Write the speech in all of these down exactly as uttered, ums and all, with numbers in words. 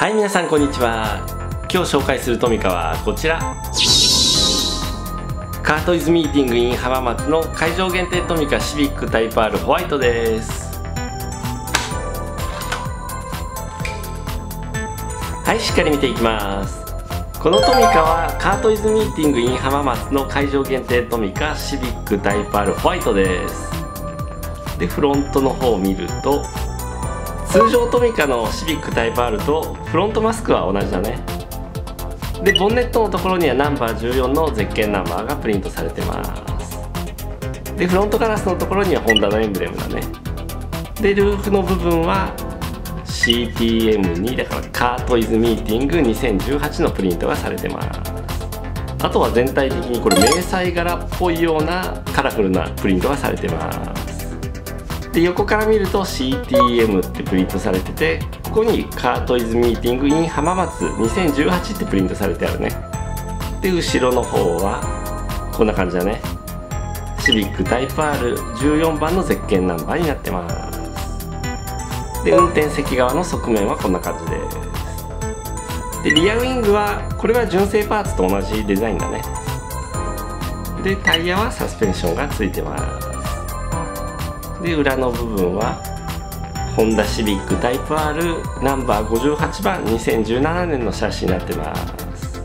はい、皆さんこんにちは。今日紹介するトミカはこちら、カートイズミーティングイン浜松の会場限定トミカシビックタイプ R ホワイトです。はい、しっかり見ていきます。このトミカはカートイズミーティングイン浜松の会場限定トミカシビックタイプ R ホワイトです。で、フロントの方を見ると通常トミカのシビックタイプ R とフロントマスクは同じだね。で、ボンネットのところにはナンバーじゅうよんのゼッケンナンバーがプリントされてます。で、フロントガラスのところにはホンダのエンブレムだね。で、ルーフの部分は シーティーエムに だからカートイズミーティングにせんじゅうはちのプリントがされてます。あとは全体的にこれ迷彩柄っぽいようなカラフルなプリントがされてます。で、横から見ると シーティーエム ってプリントされてて、ここにカートイズミーティング in 浜松にせんじゅうはちってプリントされてあるね。で、後ろの方はこんな感じだね。シビックタイプ アールじゅうよん 番のゼッケンナンバーになってます。で、運転席側の側面はこんな感じです。で、リアウィングはこれは純正パーツと同じデザインだね。で、タイヤはサスペンションがついてます。で、裏の部分はホンダシビックタイプ R ナンバーごじゅうはち番にせんじゅうななねんの車種になってます。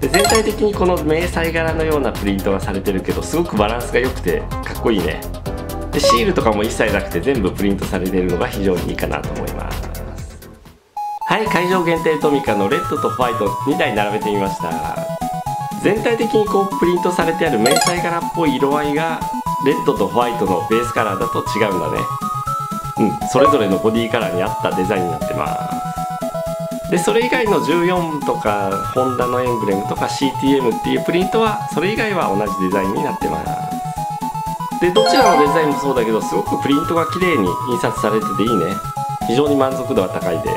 で、全体的にこの迷彩柄のようなプリントがされてるけどすごくバランスが良くてかっこいいね。で、シールとかも一切なくて全部プリントされているのが非常にいいかなと思います。はい、会場限定トミカのレッドとホワイトにだい並べてみました。全体的にこうプリントされてある迷彩柄っぽい色合いがレッドとホワイトのベースカラーだと違うんだね。うん、それぞれのボディカラーに合ったデザインになってます。で、それ以外のじゅうよんとかホンダのエンブレムとか シーティーエム っていうプリントはそれ以外は同じデザインになってます。で、どちらのデザインもそうだけどすごくプリントが綺麗に印刷されてていいね。非常に満足度は高いです。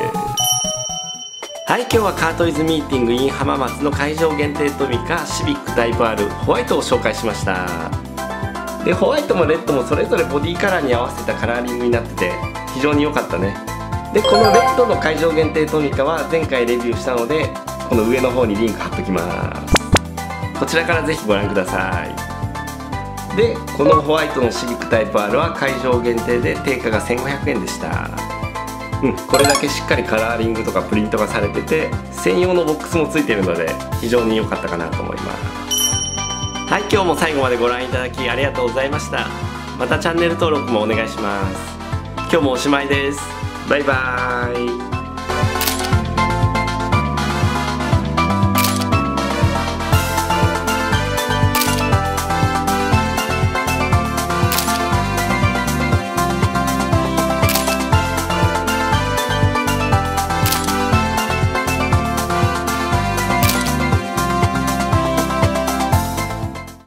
はい、今日はカートイズミーティング in 浜松の会場限定トミカシビックタイプ R ホワイトを紹介しました。で、ホワイトもレッドもそれぞれボディカラーに合わせたカラーリングになってて非常に良かったね。で、このレッドの会場限定トミカは前回レビューしたのでこの上の方にリンク貼っときます。こちらからぜひご覧ください。で、このホワイトのシビックタイプ R は会場限定で定価がせんごひゃくえんでした。うん、これだけしっかりカラーリングとかプリントがされてて専用のボックスもついてるので非常に良かったかなと思います。はい、今日も最後までご覧いただきありがとうございました。またチャンネル登録もお願いします。今日もおしまいです。バイバーイ。